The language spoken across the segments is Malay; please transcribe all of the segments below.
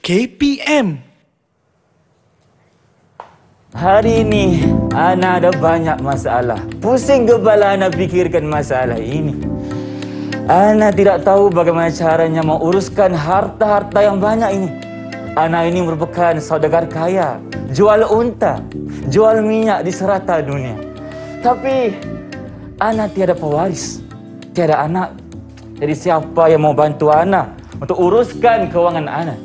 KPM. Hari ini, Ana ada banyak masalah. Pusing kepala Ana pikirkan masalah ini. Ana tidak tahu bagaimana caranya menguruskan harta-harta yang banyak ini. Ana ini merupakan saudagar kaya, jual unta, jual minyak di serata dunia. Tapi, Ana tiada pewaris, tiada anak. Jadi siapa yang mau bantu Ana untuk uruskan keuangan Ana?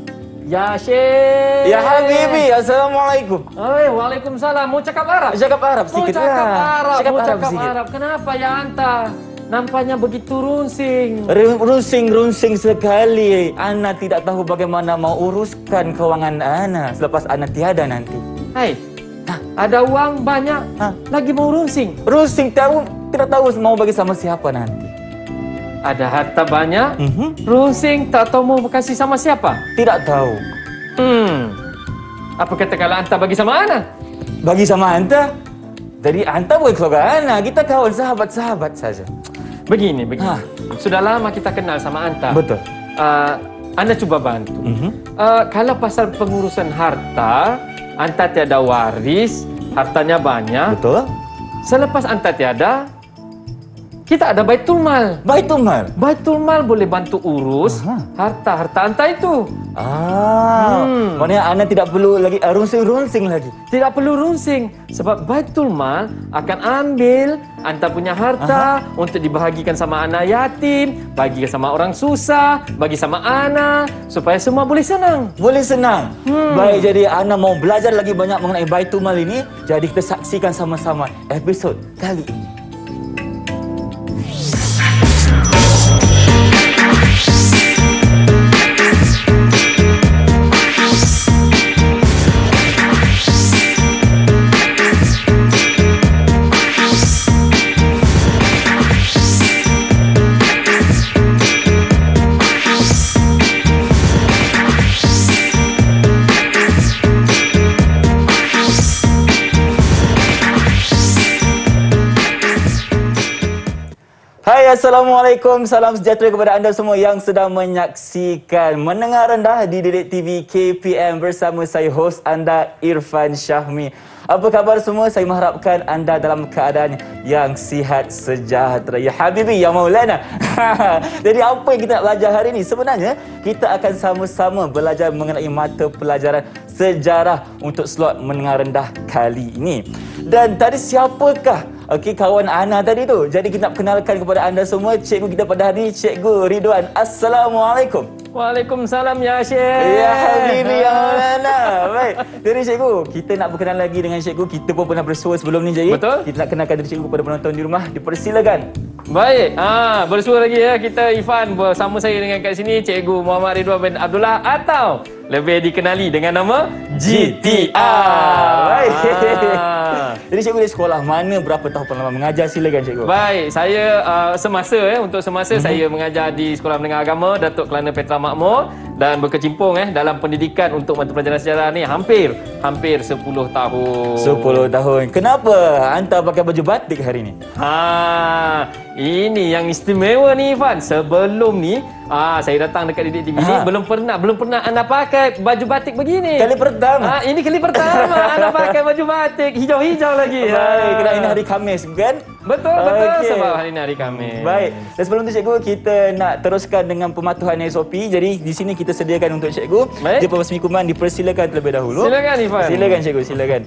Ya Syekh. Ya Habibi, assalamualaikum. Waalaikumsalam. Mau cakap Arab? Cakap Arab sedikit. Mau cakap Arab. Kenapa ya Anta? Nampaknya begitu runsing. Runsing sekali. Ana tidak tahu bagaimana mau uruskan kewangan Ana selepas Ana tiada nanti. Hai. Hah? Ada uang banyak. Hah? Lagi mau runsing. Runsing tahu tidak tahu mau bagi sama siapa nanti. Ada harta banyak, runsing tak tahu mau kasih sama siapa? Tidak tahu. Apa kata kalau Anta bagi sama Ana? Bagi sama Anta? Jadi Anta bukan keluarga Ana, kita kawan sahabat-sahabat saja. Begini. Ha. Sudah lama kita kenal sama Anta. Betul. Ana cuba bantu. Kalau pasal pengurusan harta, Anta tiada waris, hartanya banyak. Betul. Selepas Anta tiada, kita ada Baitul Mal. Baitul Mal boleh bantu urus harta-harta Anta itu. Maknanya Ana tidak perlu lagi runsing-runsing lagi. Tidak perlu runsing. Sebab Baitul Mal akan ambil Anta punya harta untuk dibahagikan sama anak yatim, bagi sama orang susah, bagi sama Ana, supaya semua boleh senang. Baik, jadi Ana mau belajar lagi banyak mengenai Baitul Mal ini. Jadi kita saksikan sama-sama episod kali ini. Assalamualaikum, salam sejahtera kepada anda semua yang sedang menyaksikan Menengah Rendah di Didik TV KPM bersama saya host anda Irfan Syahmi. Apa khabar semua? Saya mengharapkan anda dalam keadaan yang sihat sejahtera. Ya Habibi, ya Maulana. Jadi apa yang kita nak belajar hari ini? Sebenarnya kita akan sama-sama belajar mengenai mata pelajaran sejarah untuk slot menengah rendah kali ini. Dan tadi siapakah kawan Ana tadi tu? Jadi kita nak kenalkan kepada anda semua cikgu kita pada hari ini, Cikgu Ridwan. Assalamualaikum. Waalaikumsalam ya Syekh. Ya Habibi, ya Maulana. Baik. Jadi cikgu, kita nak berkenalan lagi dengan cikgu. Kita pun pernah bersua sebelum ni, jadi kita nak kenalkan diri cikgu kepada penonton di rumah. Dipersilakan. Baik. Bersua lagi ya kita Irfan bersama saya dengan kat sini Cikgu Muhammad Ridwan bin Abdullah atau lebih dikenali dengan nama GTR. Baik. Jadi cikgu dari sekolah mana, berapa tahun pengalaman mengajar? Silakan cikgu. Baik, saya untuk semasa saya mengajar di Sekolah Menengah Agama Datuk Kelana Petra Makmur dan berkecimpung dalam pendidikan untuk mata pelajaran sejarah ni hampir 10 tahun. 10 tahun. Kenapa Anta pakai baju batik hari ni? Ini yang istimewa ni Irfan. Sebelum ni saya datang dekat Didik TV ni belum pernah Ana pakai baju batik begini. Kali pertama. Ini kali pertama Ana pakai baju batik hijau-hijau lagi. Baik, kerana ini hari Khamis kan? Betul, sebab hari ini hari Khamis. Baik. Dan sebelum tu cikgu, kita nak teruskan dengan pematuhan SOP. Jadi di sini kita sediakan untuk cikgu. Dia pembersihan dipersilakan terlebih dahulu. Silakan Irfan. Silakan cikgu, silakan.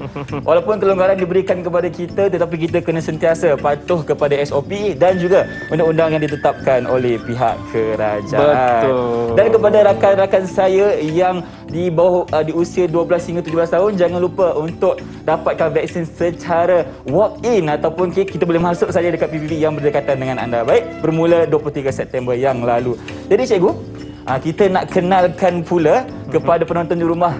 Walaupun kelonggaran diberikan kepada kita, tetapi kita kena sentiasa patuh kepada SOP dan juga undang-undang yang ditetapkan oleh pihak kerajaan. Betul. Dan kepada rakan-rakan saya yang di bawah di usia 12 hingga 17 tahun, jangan lupa untuk dapatkan vaksin secara walk in ataupun kita boleh masuk saja dekat PBB yang berdekatan dengan anda. Baik, bermula 23 September yang lalu. Jadi cikgu, kita nak kenalkan pula kepada penonton di rumah,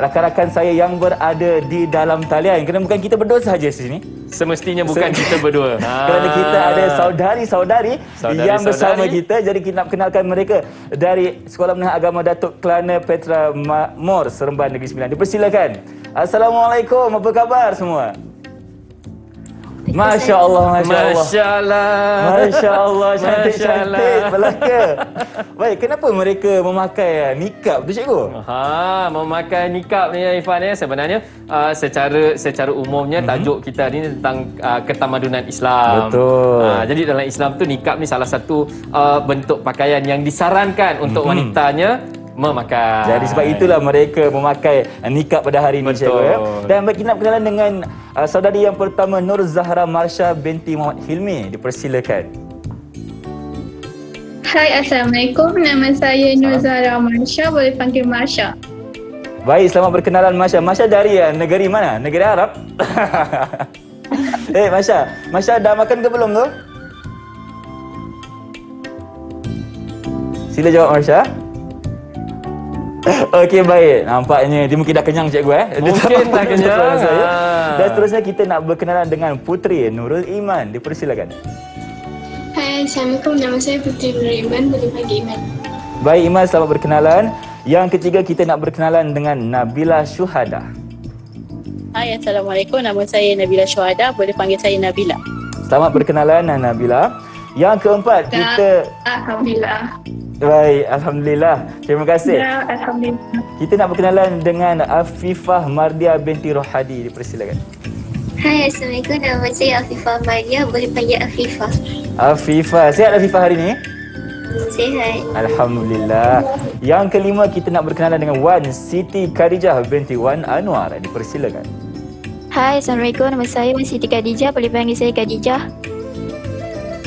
rakan-rakan saya yang berada di dalam talian. Kerana bukan kita berdua sahaja di sini. Semestinya bukan kita berdua. Kerana kita ada saudari-saudari yang bersama kita. Jadi kita nak kenalkan mereka dari Sekolah Menengah Agama Datuk Kelana Petra Makmur, Seremban Negeri 9. Dipersilakan. Assalamualaikum, apa khabar semua? Masya Allah, Masya Allah. Masya Allah. Masya Allah, cantik-cantik belaka. Baik, kenapa mereka memakai nikab tu, cikgu? Ha, memakai nikab ni Irfan ya, sebenarnya secara umumnya tajuk kita ni tentang ketamadunan Islam. Betul. Jadi dalam Islam tu nikab ni salah satu bentuk pakaian yang disarankan untuk wanitanya memakai. Jadi sebab itulah mereka memakai nikab pada hari ini, cikgu ya. Dan baik, kita nak berkenalan dengan saudari yang pertama, Nur Zahra Marsha binti Muhammad Hilmi. Dipersilakan. Hai, Assalamualaikum. Nama saya Nur Zahra Marsha. Boleh panggil Marsha. Baik, selamat berkenalan Marsha. Marsha dari negeri mana? Negeri Arab? Eh, Marsha. Marsha dah makan ke belum tu? Sila jawab, Marsha. Okey, baik. Nampaknya dia mungkin dah kenyang, cikgu eh. Mungkin dah kenyang. Dan seterusnya kita nak berkenalan dengan Puteri Nurul Iman. Dipersilakan. Hai, Assalamualaikum. Nama saya Puteri Nurul Iman. Boleh panggil Iman. Baik, Iman, selamat berkenalan. Yang ketiga kita nak berkenalan dengan Nabilah Syuhadah. Hai, Assalamualaikum. Nama saya Nabilah Syuhadah. Boleh panggil saya Nabilah. Selamat berkenalan, Nabilah. Yang keempat kita Alhamdulillah. Baik, Alhamdulillah. Terima kasih. Ya, Alhamdulillah. Kita nak berkenalan dengan Afifah Mardia binti Rohadi. Dipersilakan. Hai, Assalamualaikum. Nama saya Afifah Mardia. Boleh panggil Afifah. Afifah. Sihat Afifah hari ini? Sihat. Alhamdulillah. Yang kelima, kita nak berkenalan dengan Wan Siti Khadijah binti Wan Anwar. Dipersilakan. Hai, Assalamualaikum. Nama saya Wan Siti Khadijah. Boleh panggil saya Khadijah.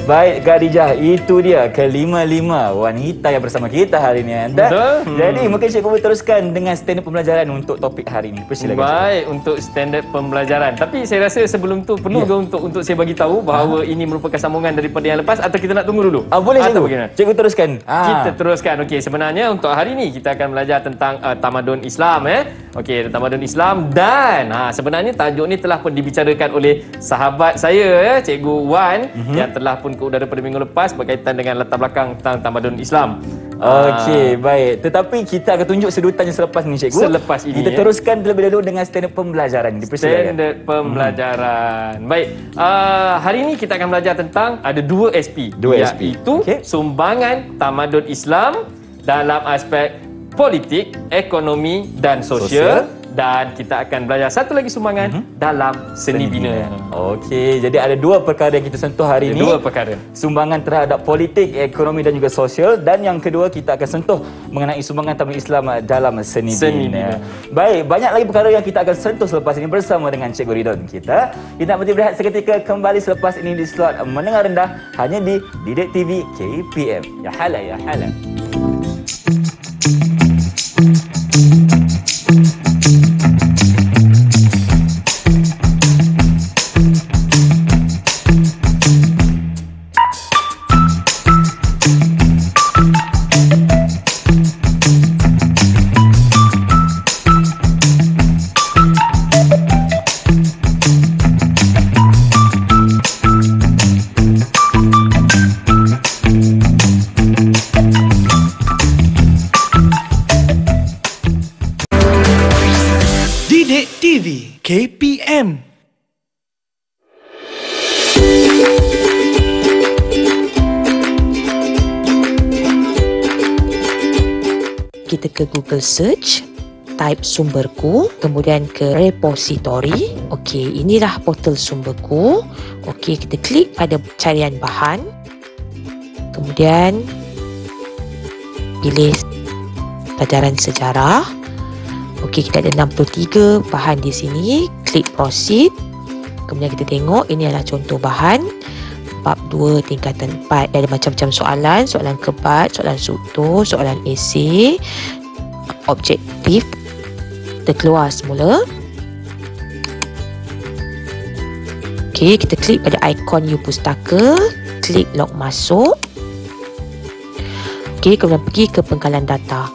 Baik, Khadijah, itu dia kelima-lima wanita yang bersama kita hari ini. Dan, jadi mungkin cikgu teruskan dengan standard pembelajaran untuk topik hari ini. Persilakan. Baik, cikgu. Untuk standard pembelajaran. Tapi saya rasa sebelum tu perlu ke untuk saya bagi tahu bahawa ini merupakan sambungan daripada yang lepas, atau kita nak tunggu dulu? Boleh, cikgu. Bagaimana? Cikgu teruskan. Kita teruskan. Okey, sebenarnya untuk hari ini kita akan belajar tentang tamadun Islam Okey, tamadun Islam, dan sebenarnya tajuk ni telah pun dibicarakan oleh sahabat saya Cikgu Wan yang telah pun ke udara pada minggu lepas berkaitan dengan latar belakang tentang tamadun Islam. Okey, baik. Tetapi kita akan tunjuk sedutannya selepas ni, cikgu. Selepas ini kita teruskan terlebih dahulu dengan standard pembelajaran. Standard pembelajaran. Baik. Hari ini kita akan belajar tentang ada dua SP. Iaitu sumbangan tamadun Islam dalam aspek politik, ekonomi dan sosial. Dan kita akan belajar satu lagi sumbangan dalam seni bina. Okey, jadi ada dua perkara yang kita sentuh hari ini. Dua perkara. Sumbangan terhadap politik, ekonomi dan juga sosial. Dan yang kedua, kita akan sentuh mengenai sumbangan tamadun Islam dalam seni bina. Baik, banyak lagi perkara yang kita akan sentuh selepas ini bersama dengan Cikgu Ridwan kita. Kita nak berhenti berehat seketika, kembali selepas ini di slot Menengah Rendah hanya di Didik TV KPM. Ya halal, ya halal. Kita ke Google search, type Sumberku, kemudian ke repository. Okey, inilah portal Sumberku. Okey, kita klik pada carian bahan. Kemudian pilih pelajaran sejarah. Okey, kita ada 63 bahan di sini. Klik proceed. Kemudian kita tengok ini adalah contoh bahan. Bab 2 tingkatan 4. Dia ada macam-macam soalan. Soalan kebat, soalan struktur, soalan esei, objektif. Kita keluar semula. Okey, kita klik pada ikon U Pustaka. Klik log masuk. Okey, kemudian pergi ke pengkalan data.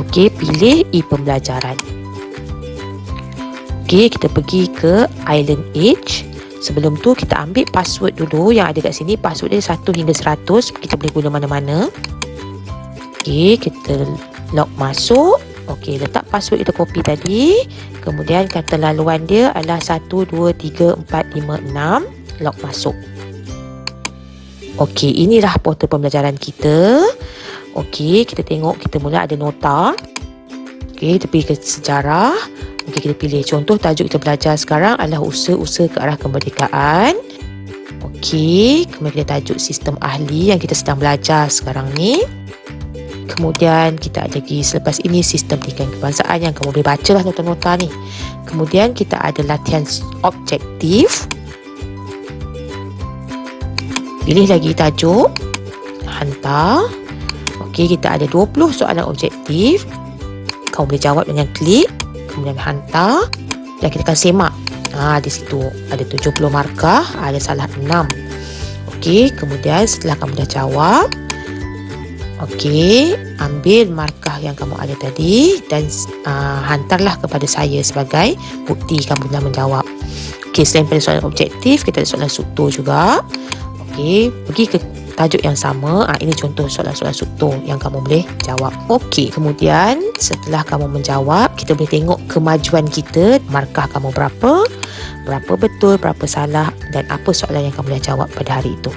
Okey, pilih e-pembelajaran. Okey, kita pergi ke Island Age. Sebelum tu kita ambil password dulu yang ada kat sini. Password dia 1 hingga 100. Kita boleh guna mana-mana. Okey, kita log masuk. Okey, letak password kita copy tadi. Kemudian kata laluan dia adalah 1, 2, 3, 4, 5, 6. log masuk. Okey, inilah portal pembelajaran kita. Okey, kita tengok, kita mula ada nota. Okey, kita pergi ke sejarah. Okey, kita pilih contoh tajuk kita belajar sekarang adalah usaha-usaha ke arah kemerdekaan. Okey, kemudian kita tajuk sistem ahli yang kita sedang belajar sekarang ni. Kemudian kita ada lagi selepas ini sistem pendidikan kebangsaan yang kamu boleh bacalah nota-nota ni. Kemudian kita ada latihan objektif. Pilih lagi tajuk, hantar. Okey, kita ada 20 soalan objektif. Kamu boleh jawab dengan klik, kemudian hantar dan kita akan semak. Di situ ada 70 markah, ada salah 6. Okey, kemudian setelah kamu dah jawab, okey, ambil markah yang kamu ada tadi dan hantarlah kepada saya sebagai bukti kamu telah menjawab. Okey, selain pada soalan objektif, kita ada soalan suktor juga. Okey, pergi ke tajuk yang sama. Ini contoh soalan-soalan suktor yang kamu boleh jawab. Okey, kemudian setelah kamu menjawab, kita boleh tengok kemajuan kita, markah kamu berapa, berapa betul, berapa salah dan apa soalan yang kamu dah jawab pada hari itu.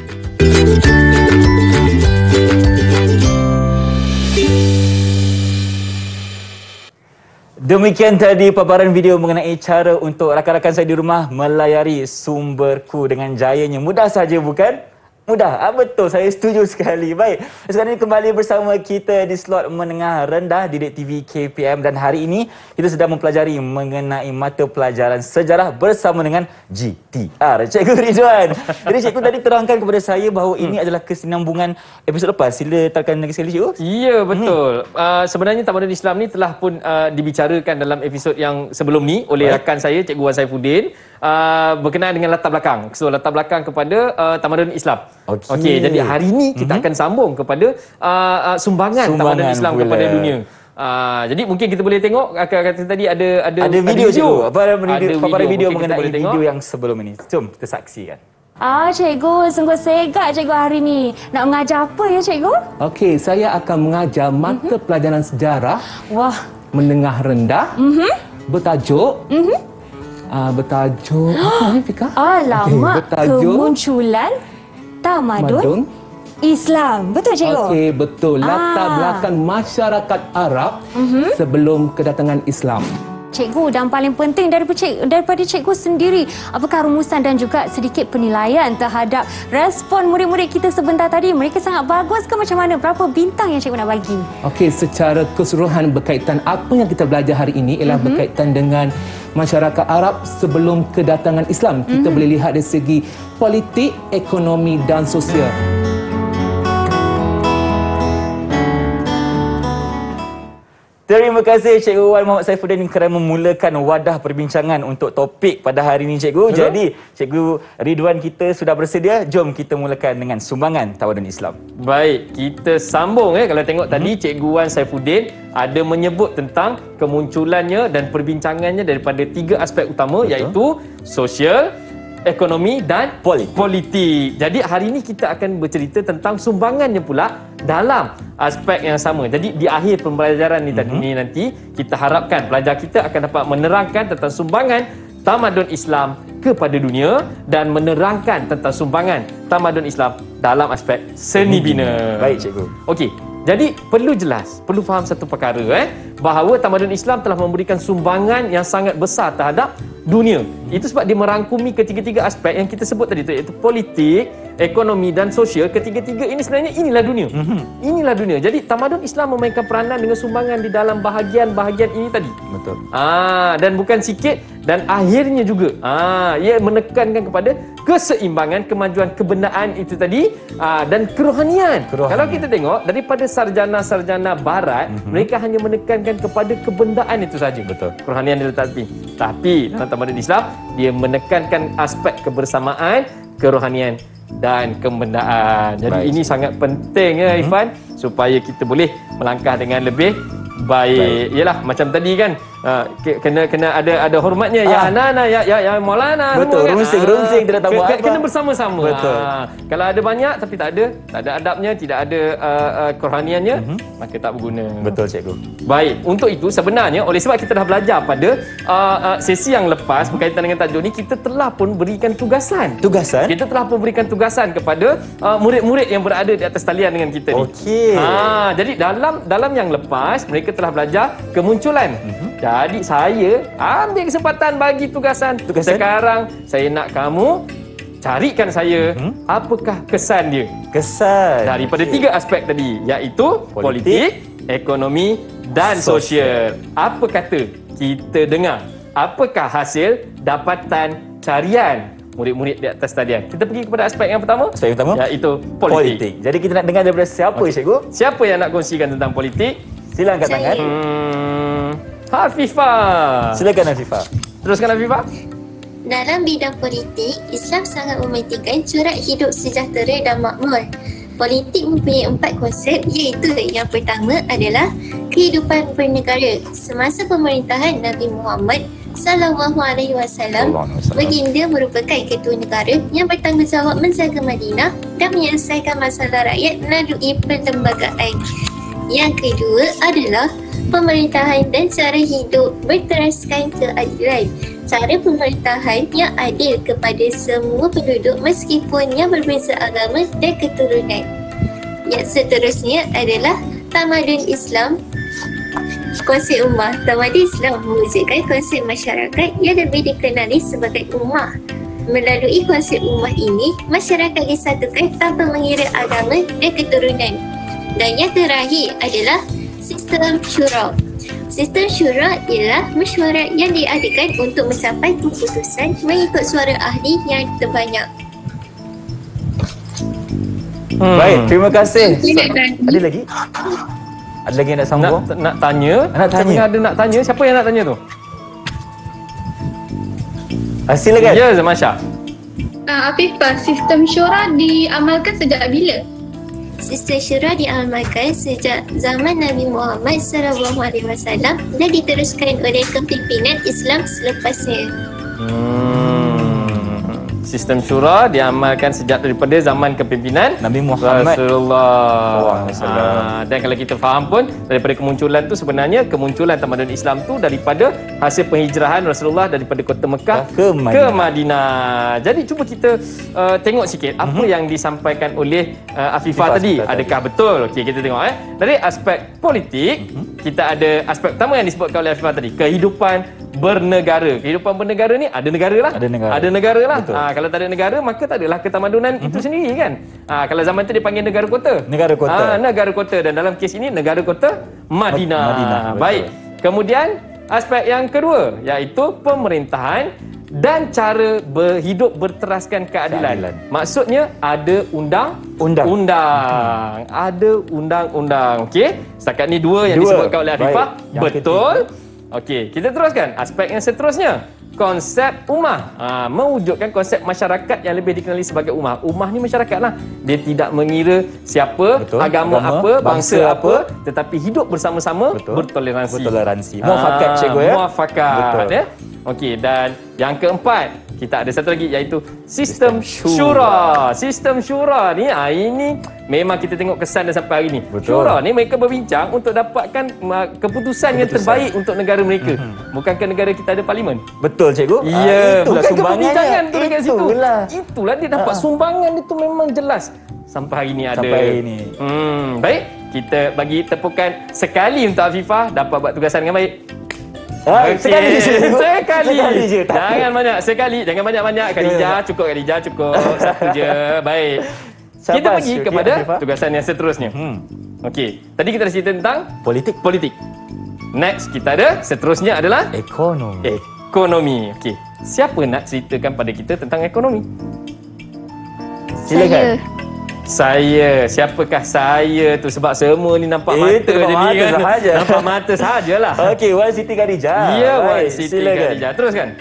Demikian tadi paparan video mengenai cara untuk rakan-rakan saya di rumah melayari Sumberku dengan jayanya. Mudah saja bukan? Mudah. Betul, saya setuju sekali. Baik, sekarang ini kembali bersama kita di slot Menengah Rendah Didik TV KPM dan hari ini kita sedang mempelajari mengenai mata pelajaran sejarah bersama dengan GTR. Cikgu Ridwan, jadi cikgu tadi terangkan kepada saya bahawa ini adalah kesinambungan episod lepas. Sila terangkan lagi sekali cikgu. Ya, betul. Sebenarnya Tamadun Islam ni telah pun dibicarakan dalam episod yang sebelum ni oleh rakan saya Cikgu Wan Saifuddin. Berkenaan dengan latar belakang. So, latar belakang kepada Tamadun Islam. Okey, jadi hari ini kita akan sambung kepada sumbangan Tamadun Islam kepada dunia. Jadi mungkin kita boleh tengok kata tadi ada video juga. Paparan video mengenai video yang sebelum ini. Jom kita saksikan. Cikgu, sungguh segak cikgu hari ni. Nak mengajar apa ya cikgu? Okey, saya akan mengajar mata pelajaran sejarah. Wah, menengah rendah. Bertajuk bertajuk apa ni Fika? Alamak, kemunculan Tamadun Islam. Betul cikgu? Okey, betul. Latar belakang masyarakat Arab sebelum kedatangan Islam. Cikgu, dan paling penting daripada cikgu sendiri, apakah rumusan dan juga sedikit penilaian terhadap respon murid-murid kita sebentar tadi? Mereka sangat bagus ke macam mana? Berapa bintang yang cikgu nak bagi? Okey, secara keseluruhan berkaitan apa yang kita belajar hari ini ialah berkaitan dengan masyarakat Arab sebelum kedatangan Islam. Kita boleh lihat dari segi politik, ekonomi dan sosial. Terima kasih Cikgu Wan Mohd Saifuddin kerana memulakan wadah perbincangan untuk topik pada hari ini Cikgu. Jadi Cikgu Ridwan kita sudah bersedia. Jom kita mulakan dengan sumbangan Tamadun Islam. Baik, kita sambung. Kalau tengok tadi Cikgu Wan Saifuddin ada menyebut tentang kemunculannya dan perbincangannya daripada tiga aspek utama iaitu sosial, ekonomi dan politik. Jadi hari ini kita akan bercerita tentang sumbangannya pula dalam aspek yang sama. Jadi di akhir pembelajaran ni tadi ni nanti kita harapkan pelajar kita akan dapat menerangkan tentang sumbangan Tamadun Islam kepada dunia dan menerangkan tentang sumbangan Tamadun Islam dalam aspek seni bina. Baik cikgu. Okey. Jadi perlu jelas, perlu faham satu perkara bahawa Tamadun Islam telah memberikan sumbangan yang sangat besar terhadap dunia. Itu sebab dia merangkumi ketiga-tiga aspek yang kita sebut tadi tu, iaitu politik, ekonomi dan sosial. Ketiga-tiga ini sebenarnya inilah dunia. Inilah dunia. Jadi Tamadun Islam memainkan peranan dengan sumbangan di dalam bahagian-bahagian ini tadi. Betul. Dan bukan sikit dan akhirnya juga ia menekankan kepada keseimbangan, kemajuan kebenaran itu tadi dan kerohanian. Kalau kita tengok daripada sarjana-sarjana barat, mereka hanya menekankan kepada kebendaan itu saja. Betul. Kerohanian dia letak tepi. Tapi dalam Tamadun Islam dia menekankan aspek kebersamaan, kerohanian dan kebendaan. Jadi ini sangat penting Irfan supaya kita boleh melangkah dengan lebih baik. Ialah macam tadi kan Kena ada hormatnya ya Anana, ya Maulana. Betul, rungsing-rungsing tidak tahu apa. Kena bersama-sama. Kalau ada banyak tapi tak ada adabnya, tidak ada kerohaniannya, maka tak berguna. Betul, cikgu. Baik, untuk itu sebenarnya oleh sebab kita dah belajar pada sesi yang lepas berkaitan dengan tajuk ni, kita telah pun berikan tugasan. Kita telah pun berikan tugasan kepada murid-murid yang berada di atas talian dengan kita ni. Okey. Jadi dalam yang lepas mereka telah belajar kemunculan. Jadi saya ambil kesempatan bagi tugasan. Sekarang saya nak kamu carikan saya apakah kesan dia. Kesan daripada tiga aspek tadi, iaitu politik, ekonomi dan sosial. Apa kata kita dengar? Apakah hasil dapatan carian murid-murid di atas talian? Kita pergi kepada aspek yang pertama. Aspek yang pertama iaitu politik. Jadi kita nak dengar daripada siapa, cikgu? Siapa yang nak kongsikan tentang politik? Sila angkat tangan. Afifah. Silakan Afifah. Teruskan Afifah. Dalam bidang politik, Islam sangat mementingkan corak hidup sejahtera dan makmur. Politik mempunyai empat konsep, iaitu yang pertama adalah kehidupan bernegara. Semasa pemerintahan Nabi Muhammad SAW, baginda merupakan ketua negara yang bertanggungjawab menjaga Madinah dan menyelesaikan masalah rakyat melalui perlembagaan. Yang kedua adalah pemerintahan dan cara hidup berteraskan keadilan. Cara pemerintahan yang adil kepada semua penduduk meskipun yang berbeza agama dan keturunan. Yang seterusnya adalah tamadun Islam. Konsep ummah. Tamadun Islam mewujudkan konsep masyarakat yang lebih dikenali sebagai ummah. Melalui konsep ummah ini, masyarakat disatukan tanpa mengira agama dan keturunan. Dan yang terakhir adalah sistem syura. Sistem syura ialah mesyuarat yang diadakan untuk mencapai keputusan mengikut suara ahli yang terbanyak. Baik, terima kasih. Ada lagi? Ada lagi yang nak sambung? Nak tanya? Ada nak tanya? Siapa yang nak tanya tu? Silakan. Ya, Masya. Afifah, sistem syura diamalkan sejak bila? Sistem syura diamalkan sejak zaman Nabi Muhammad SAW dan diteruskan oleh kepimpinan Islam selepasnya. Sistem syura diamalkan sejak daripada zaman kepimpinan Nabi Muhammad SAW. Dan kalau kita faham pun, daripada kemunculan tu sebenarnya, kemunculan tamadun Islam tu daripada hasil penghijrahan Rasulullah daripada kota Mekah ke Madinah. Jadi cuba kita tengok sikit apa yang disampaikan oleh Afifah tadi. Adakah betul? Okey, kita tengok. Dari aspek politik, kita ada aspek pertama yang disebutkan oleh Afifah tadi, kehidupan bernegara. Kehidupan bernegara ni ada negara lah. Ada negara lah. Kalau tak ada negara, maka tak adalah ketamadunan itu sendiri kan. Kalau zaman tu dipanggil negara kota. Negara kota. Dan dalam kes ini negara kota Madinah. Baik. Kemudian aspek yang kedua iaitu pemerintahan dan cara berhidup berteraskan keadilan. Maksudnya ada undang-undang. Ada undang-undang. Okey. Setakat ni dua yang disebutkan oleh Afifah. Betul. Okey, kita teruskan. Aspek yang seterusnya, konsep ummah. Mewujudkan konsep masyarakat yang lebih dikenali sebagai ummah. Ummah ni masyarakat lah. Dia tidak mengira siapa, agama apa, bangsa apa, tetapi hidup bersama-sama, bertoleransi. Muafakat, cikgu ya. Muafakat. Okey, dan yang keempat, kita ada satu lagi iaitu sistem syura. Sistem syura ni ini memang kita tengok kesan dah sampai hari ni. Syura ni mereka berbincang untuk dapatkan keputusan yang terbaik untuk negara mereka. Bukankah negara kita ada parlimen? Betul, cikgu. Ya, bukankah perbincangan tu dekat situ? Itulah dia dapat sumbangan dia tu memang jelas. Sampai hari ni ada. Baik, kita bagi tepukan sekali untuk Afifah dapat buat tugasan dengan baik. Sekali je. Jangan banyak-banyak. Khadijah, cukup Khadijah, cukup. Satu je. Baik. Kita pergi kepada tugasan yang seterusnya. Okey. Tadi kita dah cerita tentang politik. Next kita ada seterusnya adalah ekonomi. Okey. Siapa nak ceritakan pada kita tentang ekonomi? Silakan. Saya. Siapakah saya tu? Sebab semua ni nampak mata je ni kan. Nampak mata sahajalah. Okey, Wan Siti Khadijah. Ya, Wan Siti Khadijah. Teruskan.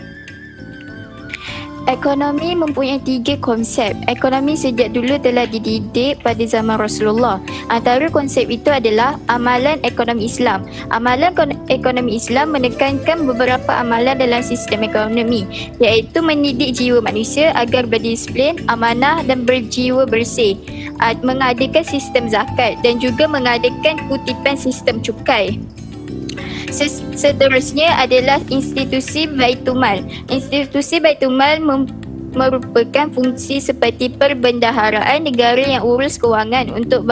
Ekonomi mempunyai tiga konsep. Ekonomi sejak dulu telah dididik pada zaman Rasulullah. Antara konsep itu adalah amalan ekonomi Islam. Amalan ekonomi Islam menekankan beberapa amalan dalam sistem ekonomi, iaitu mendidik jiwa manusia agar berdisiplin, amanah dan berjiwa bersih, mengadakan sistem zakat dan juga mengadakan kutipan sistem cukai. Seterusnya adalah institusi Baitul Mal. Institusi Baitul Mal merupakan fungsi seperti perbendaharaan negara yang urus kewangan untuk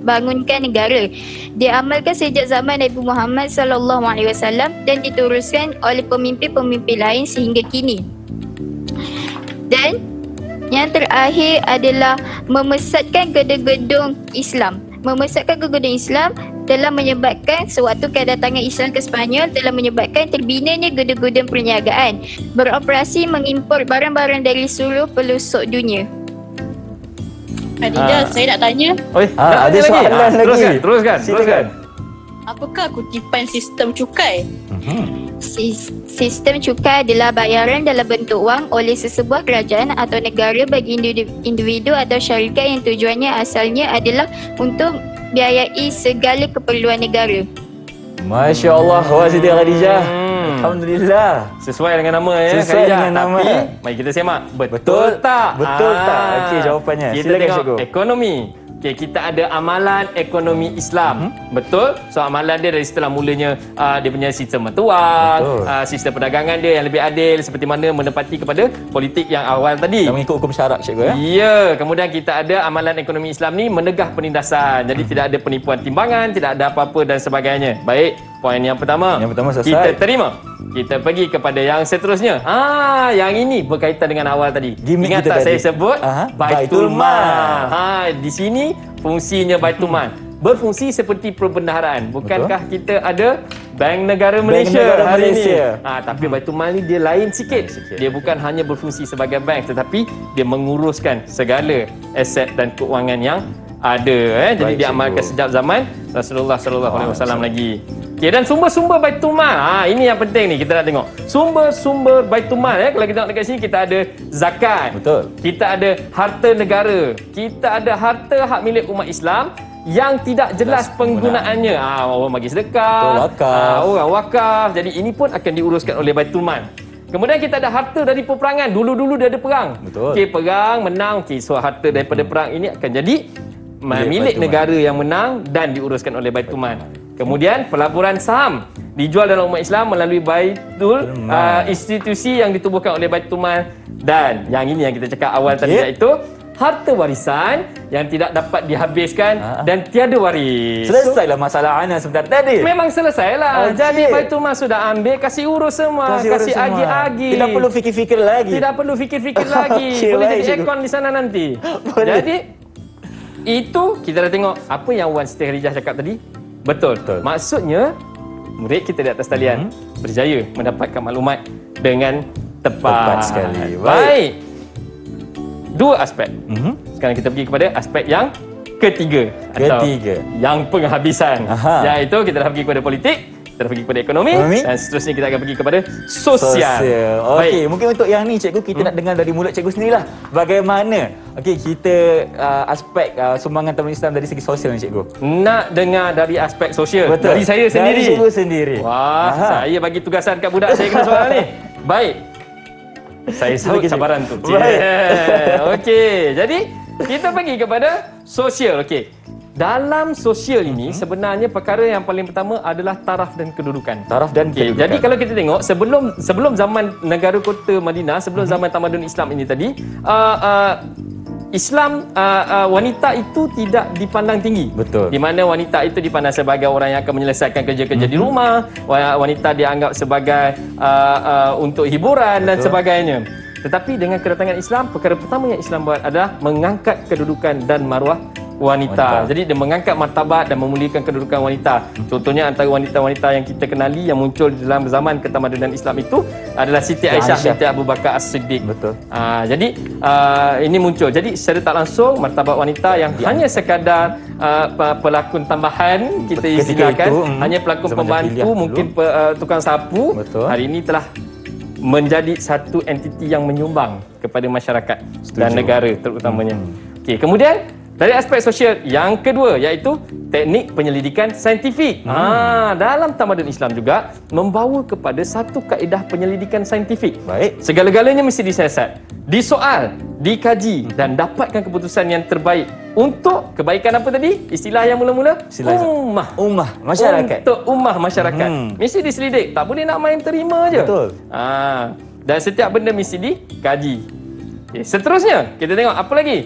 bangunkan negara. Diamalkan sejak zaman Nabi Muhammad SAW dan diteruskan oleh pemimpin-pemimpin lain sehingga kini. Dan yang terakhir adalah memesatkan gedung-gedung Islam. Memesatkan gedung-gedung Islam telah menyebabkan sewaktu kedatangan Islam ke Sepanyol telah menyebabkan terbinanya gedung-gedung perniagaan beroperasi mengimpor barang-barang dari seluruh pelosok dunia. Khadijah, saya nak tanya. Ada soalan lagi. Teruskan. Apakah kutipan sistem cukai? Sistem cukai adalah bayaran dalam bentuk wang oleh sesebuah kerajaan atau negara bagi individu atau syarikat yang tujuannya asalnya adalah untuk biayai segala keperluan negara. Masya Allah, Wan Siti Khadijah. Alhamdulillah. Sesuai dengan nama ya, sesuai Khadijah. Dengan nama. Tapi, mari kita semak. Betul tak? Okey, jawapannya. Kita silakan tengok cikgu. Ekonomi. Okey, kita ada amalan ekonomi Islam. Betul? So, amalan dia dari setelah mulanya dia punya sistem bertuang, sistem perdagangan dia yang lebih adil seperti mana menepati kepada politik yang awal tadi. Kita mengikut hukum syarak, cikgu ya. Ya, kemudian kita ada amalan ekonomi Islam ni menegah penindasan. Jadi tidak ada penipuan timbangan, tidak ada apa-apa dan sebagainya. Baik, poin yang pertama. Selesai. Kita terima. Kita pergi kepada yang seterusnya. Yang ini berkaitan dengan awal tadi. Ingat tak saya sebut? Baitul Mal. Di sini fungsinya Baitul Mal. Berfungsi seperti perbendaharaan. Bukankah kita ada Bank Negara Malaysia hari ini? Tapi Baitul Mal ni dia lain sikit. Dia bukan hanya berfungsi sebagai bank, tetapi dia menguruskan segala aset dan keuangan yang ada. Jadi diamalkan sejak zaman Rasulullah SAW lagi. Okay, dan sumber-sumber Baitul Mal. Ini yang penting ni kita nak tengok. Sumber-sumber Baitul Mal ya. Kalau kita tengok dekat sini kita ada zakat. Betul. Kita ada harta negara. Kita ada harta hak milik umat Islam yang tidak jelas penggunaannya. Orang bagi sedekah, orang wakaf. Jadi ini pun akan diuruskan oleh Baitul Mal. Kemudian kita ada harta dari peperangan. Dulu-dulu dia ada perang. Betul. Okey, perang menang. Okey, so harta daripada perang ini akan jadi milik negara yang menang dan diuruskan oleh Baitul Mal. Kemudian pelaburan saham dijual dalam umat Islam melalui Baitul institusi yang ditubuhkan oleh Baitul Mal. Dan yang ini yang kita cakap awal tadi, iaitu harta warisan yang tidak dapat dihabiskan dan tiada waris. Selesailah masalah Ana sebentar tadi. Memang selesailah. Jadi Baitul Mal sudah ambil, kasih urus semua, kasih agi-agi. Tidak perlu fikir-fikir lagi. Boleh jadi ekon di sana nanti. Jadi itu kita dah tengok apa yang Wan Siti Khadijah cakap tadi. Betul. Maksudnya, murid kita di atas talian berjaya mendapatkan maklumat dengan tepat sekali. Baik. Dua aspek. Sekarang kita pergi kepada aspek yang ketiga. Yang penghabisan. Iaitu kita dah pergi kepada politik, kita dah pergi kepada ekonomi dan seterusnya kita akan pergi kepada sosial. Okey, mungkin untuk yang ni cikgu kita nak dengar dari mulut cikgu sendirilah. Bagaimana kita aspek sumbangan Tamadun Islam dari segi sosial ni cikgu? Nak dengar dari aspek sosial. Betul. Dari saya sendiri. Dari cikgu sendiri. Saya bagi tugasan kat budak saya kena soalan ni. Baik. Saya sebut cabaran tu. Okey, jadi kita pergi kepada sosial. Dalam sosial ini sebenarnya perkara yang paling pertama adalah taraf dan kedudukan. Taraf dan kedudukan. Jadi kalau kita tengok sebelum zaman negara kota Madinah, sebelum zaman tamadun Islam ini tadi, Islam wanita itu tidak dipandang tinggi. Betul. Di mana wanita itu dipandang sebagai orang yang akan menyelesaikan kerja-kerja di rumah, wanita dianggap sebagai untuk hiburan dan sebagainya. Tetapi dengan kedatangan Islam, perkara pertama yang Islam buat adalah mengangkat kedudukan dan maruah wanita. Jadi dia mengangkat martabat dan memulihkan kedudukan wanita. Contohnya antara wanita-wanita yang kita kenali yang muncul dalam zaman ketamadunan Islam itu adalah Siti Aisyah binti Abu Bakar As-Siddiq. Betul. Jadi ini muncul. Jadi secara tak langsung martabat wanita yang hanya sekadar pelakon tambahan kita istilahkan, hanya pelakon pembantu, mungkin tukang sapu, hari ini telah menjadi satu entiti yang menyumbang kepada masyarakat dan negara terutamanya. Okey, kemudian dari aspek sosial yang kedua iaitu teknik penyelidikan saintifik. Dalam tamadun Islam juga membawa kepada satu kaedah penyelidikan saintifik. Baik, segala-galanya mesti disiasat, disoal, dikaji dan dapatkan keputusan yang terbaik untuk kebaikan apa tadi? Istilah yang mula-mula ummah masyarakat. Untuk ummah masyarakat. Mesti diselidik, tak boleh nak main terima je. Betul. Dan setiap benda mesti dikaji. Okey, seterusnya kita tengok apa lagi?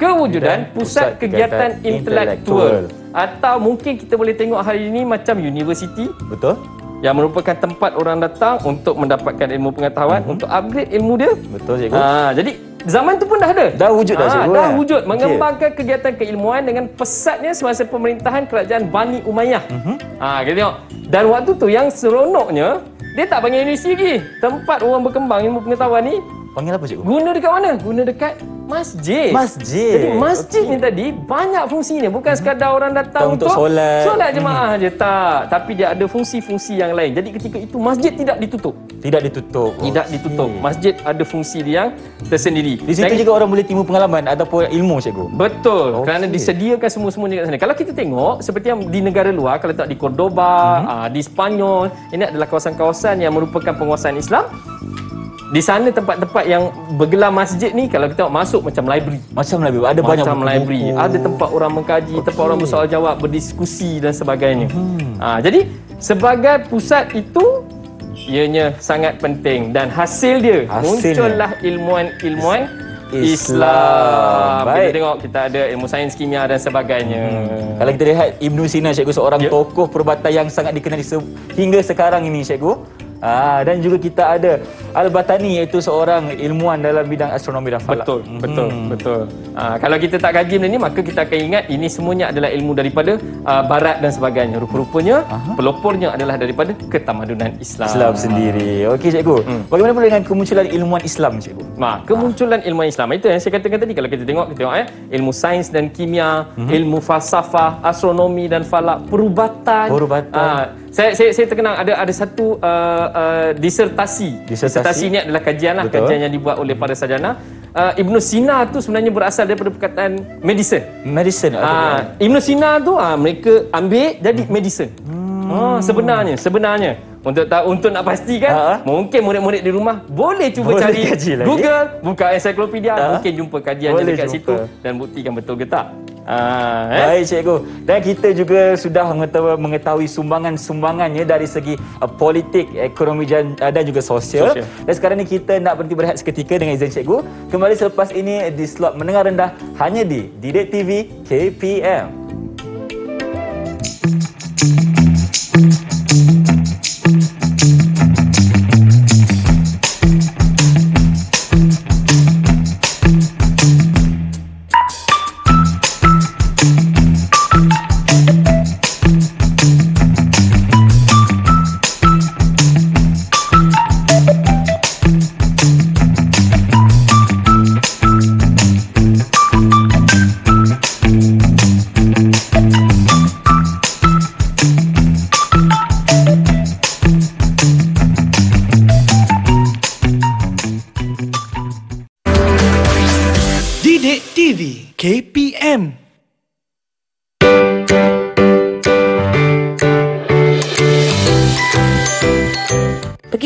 Kewujudan pusat kegiatan intelektual. Atau mungkin kita boleh tengok hari ini macam universiti. Betul. Yang merupakan tempat orang datang untuk mendapatkan ilmu pengetahuan, untuk upgrade ilmu dia. Betul, cikgu. Jadi zaman tu pun dah ada. Dah wujud dah, cikgu. Dah wujud. Mengembangkan kegiatan keilmuan dengan pesatnya semasa pemerintahan kerajaan Bani Umayyah. Kita tengok. Dan waktu tu yang seronoknya, dia tak panggil universiti lagi. Tempat orang berkembang ilmu pengetahuan ni, panggil apa, cikgu? Guna dekat mana? Guna dekat masjid. Jadi masjid ni tadi banyak fungsinya, bukan sekadar orang datang untuk solat. Solat jemaah je tak, tapi dia ada fungsi-fungsi yang lain. Jadi ketika itu masjid tidak ditutup. Tidak ditutup. Tidak ditutup. Masjid ada fungsi dia yang tersendiri. Di situ juga orang boleh timbul pengalaman ataupun ilmu, cikgu. Betul. Kerana disediakan semua-semuanya kat sana. Kalau kita tengok seperti yang di negara luar, kalau tak di Cordoba, di Spanyol, ini adalah kawasan-kawasan yang merupakan penguasaan Islam. Di sana tempat-tempat yang bergelar masjid ni, kalau kita masuk macam library. Ada banyak library. Ada tempat orang mengkaji, tempat orang bersoal jawab, berdiskusi dan sebagainya. Jadi sebagai pusat itu, ianya sangat penting. Dan hasil dia, muncullah ilmuwan-ilmuwan Islam. Baik. Kita tengok kita ada ilmu sains, kimia dan sebagainya. Kalau kita lihat Ibn Sina, cikgu, seorang tokoh perubatan yang sangat dikenali hingga sekarang ini, cikgu. Dan juga kita ada Al-Battani, iaitu seorang ilmuwan dalam bidang astronomi dan falak. Betul. Kalau kita tak kaji benda ni, maka kita akan ingat ini semuanya adalah ilmu daripada barat dan sebagainya. Rupa-rupanya pelopornya adalah daripada ketamadunan Islam sendiri. Okey, cikgu. Bagaimana pula dengan kemunculan ilmuwan Islam, cikgu? Kemunculan ilmuwan Islam itu yang saya katakan tadi. Kalau kita tengok, ilmu sains dan kimia, ilmu falsafah, astronomi dan falak, perubatan. Saya terkenang ada satu disertasi. Disertasi ini adalah kajian, kajian yang dibuat oleh para sarjana. Ibn Sina tu sebenarnya berasal daripada perkataan medicine. Ibn Sina tu mereka ambil jadi medicine. Sebenarnya untuk nak pastikan, mungkin murid-murid di rumah boleh cuba cari Google, buka ensiklopedia, mungkin jumpa kajian je dekat situ dan buktikan betul ke tak. Baik, cikgu. Dan kita juga sudah mengetahui sumbangannya dari segi politik, ekonomi dan juga sosial. Dan sekarang ni kita nak berhenti berehat seketika dengan izin cikgu. Kembali selepas ini di slot Menengah Rendah hanya di Didik TV KPM.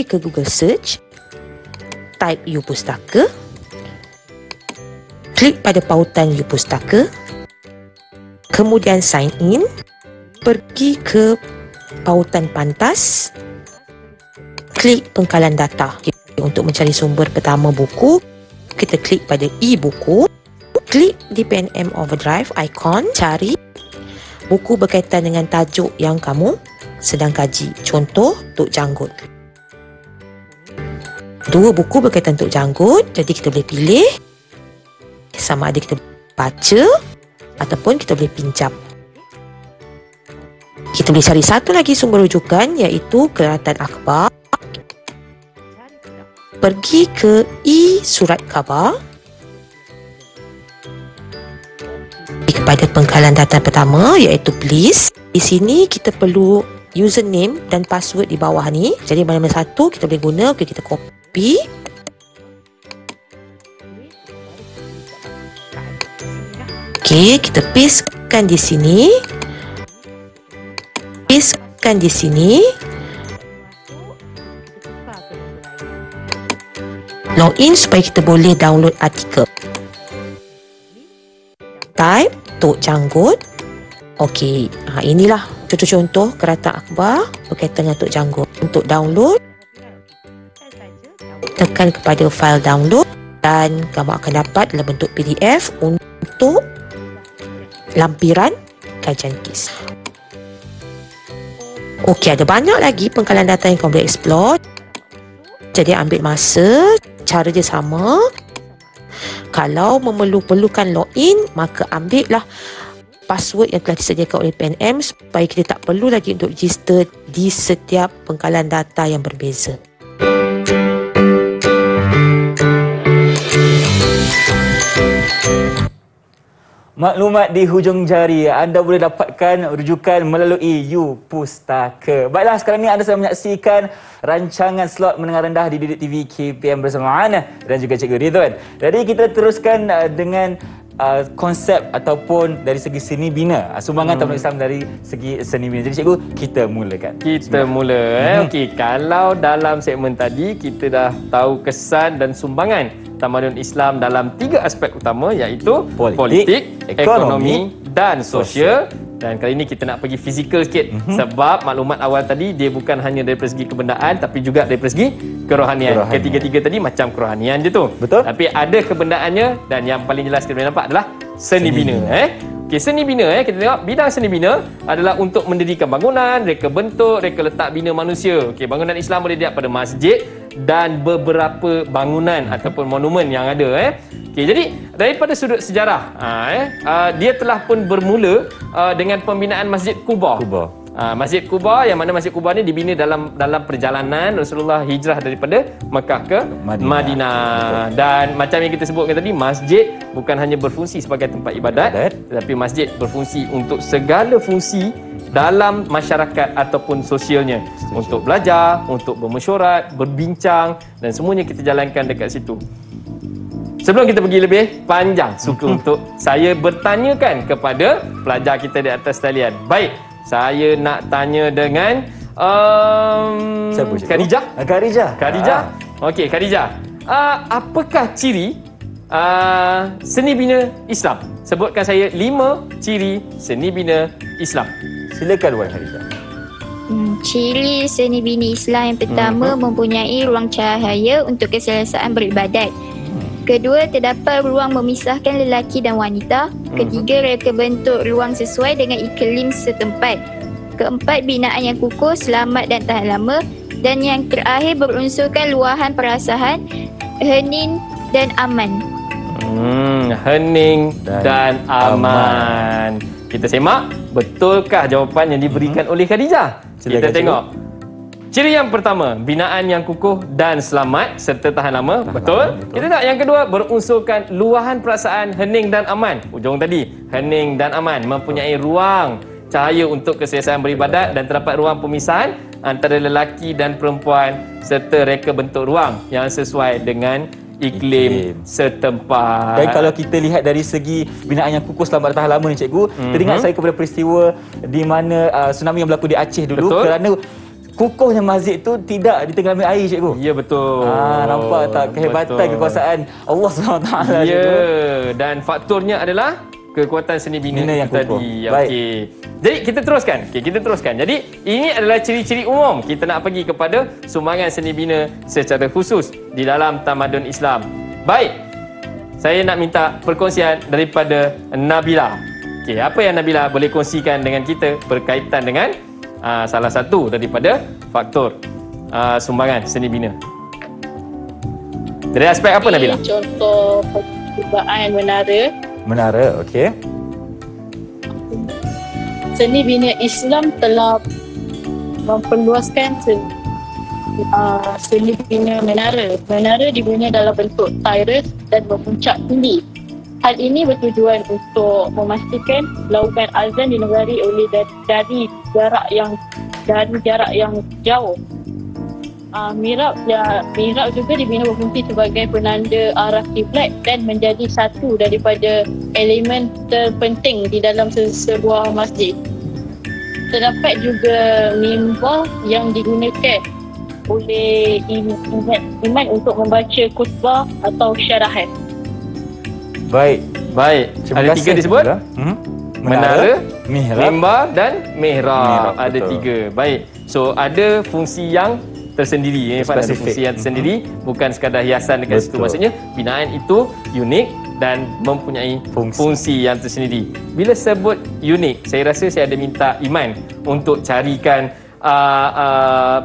Ke Google search, type U Pustaka, klik pada pautan U Pustaka, kemudian sign in, pergi ke pautan pantas, klik pengkalan data. Untuk mencari sumber pertama buku, kita klik pada e-buku, klik di PNM Overdrive icon, cari buku berkaitan dengan tajuk yang kamu sedang kaji. Contoh, Tok Janggut. 2 buku berkaitan Tok Janggut, jadi kita boleh pilih, sama ada kita baca ataupun kita boleh pinjam. Kita boleh cari satu lagi sumber rujukan, iaitu Kelantan Akhbar. Pergi ke e-surat khabar, pergi kepada pengkalan data pertama, iaitu Bliss. Di sini kita perlu username dan password di bawah ni, jadi mana-mana satu kita boleh guna. Kita copy Tapi oke, kita pastekan di sini. Pastekan di sini. Login supaya kita boleh download artikel. Type Tok Janggut. Okey, inilah contoh-contoh kerata akhbar berkaitan dengan Tok Janggut. Untuk download, tekan kepada fail download dan kamu akan dapat dalam bentuk PDF untuk lampiran kajian KIS. Okey, ada banyak lagi pengkalan data yang kamu boleh explore. Jadi ambil masa, cara dia sama. Kalau memerlukan login, maka ambillah password yang telah disediakan oleh PNM supaya kita tak perlu lagi untuk register di setiap pengkalan data yang berbeza. Maklumat di hujung jari, anda boleh dapatkan rujukan melalui YouPustaka. Baiklah, sekarang ini anda sedang menyaksikan rancangan slot menengah rendah di Didik TV KPM bersama Ana dan juga Cikgu Ridwan. Jadi kita teruskan dengan konsep ataupun dari segi seni bina, sumbangan Tamadun Islam dari segi seni bina. Jadi cikgu, kita mulakan. Kita mula. Okey, kalau dalam segmen tadi kita dah tahu kesan dan sumbangan Tamadun Islam dalam tiga aspek utama, iaitu politik, ekonomi dan sosial. Dan kali ini kita nak pergi fizikal sikit, sebab maklumat awal tadi dia bukan hanya dari segi kebendaan tapi juga dari segi kerohanian. Ketiga-tiga tadi macam kerohanian je tu. Betul. Tapi ada kebendaannya, dan yang paling jelas kita boleh nampak adalah seni bina. Okey, seni bina, kita tengok bidang seni bina adalah untuk mendirikan bangunan, reka bentuk, reka letak bina manusia. Okey, bangunan Islam boleh dilihat pada masjid dan beberapa bangunan ataupun monumen yang ada. Okey, jadi daripada sudut sejarah, dia telah pun bermula dengan pembinaan Masjid Quba. Masjid Quba, yang mana Masjid Quba ni dibina dalam perjalanan Rasulullah hijrah daripada Mekah ke Madinah. Dan macam yang kita sebutkan tadi, masjid bukan hanya berfungsi sebagai tempat ibadat, tetapi masjid berfungsi untuk segala fungsi dalam masyarakat ataupun sosialnya. Untuk belajar, untuk bermesyuarat, berbincang, dan semuanya kita jalankan dekat situ. Sebelum kita pergi lebih panjang, suka untuk saya bertanyakan kepada pelajar kita di atas talian. Baik, saya nak tanya dengan Khadijah. Okey, Khadijah, apakah ciri seni bina Islam? Sebutkan saya 5 ciri seni bina Islam. Silakan Wan Khadijah. Ciri seni bina Islam yang pertama, mempunyai ruang cahaya untuk keselesaan beribadat. Kedua, terdapat ruang memisahkan lelaki dan wanita. Ketiga, reka bentuk ruang sesuai dengan iklim setempat. Keempat, binaan yang kukuh, selamat dan tahan lama. Dan yang terakhir, berunsurkan luahan perasaan, hening dan aman. Hening dan aman. Kita semak, betulkah jawapan yang diberikan oleh Khadijah? Kita tengok. Ciri yang pertama, binaan yang kukuh dan selamat serta tahan lama. Betul. Kita tengok yang kedua, berunsurkan luahan perasaan, hening dan aman. Ujung tadi, hening dan aman, mempunyai ruang cahaya untuk keselesaan beribadat dan terdapat ruang pemisahan antara lelaki dan perempuan serta reka bentuk ruang yang sesuai dengan iklim setempat. Dan kalau kita lihat dari segi binaan yang kukuh, selamat tahan lama ni cikgu, teringat saya kepada peristiwa di mana tsunami yang berlaku di Aceh dulu. Kerana kukuhnya masjid tu tidak ditenggelamkan air, cikgu. Ya, betul. Nampak tak kehebatan kekuasaan Allah SWT? Ya, dan faktornya adalah kekuatan seni bina yang tadi. Okey. Jadi kita teruskan. Jadi ini adalah ciri-ciri umum. Kita nak pergi kepada sumbangan seni bina secara khusus di dalam Tamadun Islam. Baik. Saya nak minta perkongsian daripada Nabilah. Okey, apa yang Nabilah boleh kongsikan dengan kita berkaitan dengan salah satu daripada faktor sumbangan seni bina? Dari aspek apa, Nabilah? Contoh percubaan menara. Menara, okey. Seni bina Islam telah memperluaskan seni bina menara. Menara dibina dalam bentuk tiras dan berpuncak tinggi. Hal ini bertujuan untuk memastikan lautan azan dinegari oleh dari jarak yang jauh. mihrab, mihrab juga dibina berfungsi sebagai penanda arah kiblat dan menjadi satu daripada elemen terpenting di dalam sebuah masjid. Terdapat juga mimbar yang digunakan oleh imam untuk membaca khutbah atau syarahan. Baik, baik. Ada tiga disebut. Menara, mimbar dan mihrab. Ada tiga. Baik. So ada fungsi yang tersendiri. Ini ada fungsi yang tersendiri, bukan sekadar hiasan dekat situ. Maksudnya binaan itu unik dan mempunyai fungsi yang tersendiri. Bila sebut unik, saya rasa saya ada minta Iman untuk carikan